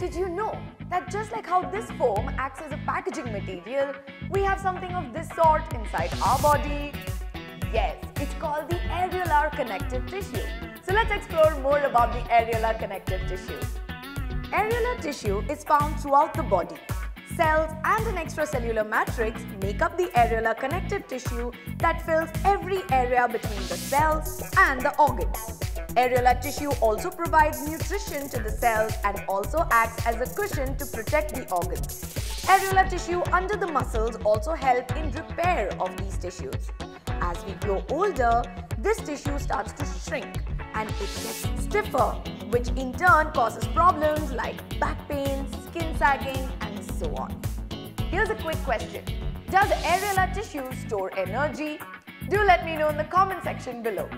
Did you know that just like how this foam acts as a packaging material, we have something of this sort inside our body? Yes, it's called the areolar connective tissue. So let's explore more about the areolar connective tissue. Areolar tissue is found throughout the body. Cells and an extracellular matrix make up the areolar connective tissue that fills every area between the cells and the organs. Areolar tissue also provides nutrition to the cells and also acts as a cushion to protect the organs. Areolar tissue under the muscles also help in repair of these tissues. As we grow older, this tissue starts to shrink and it gets stiffer, which in turn causes problems like back pain, skin sagging, and so on. Here's a quick question. Does areolar tissue store energy? Do let me know in the comment section below.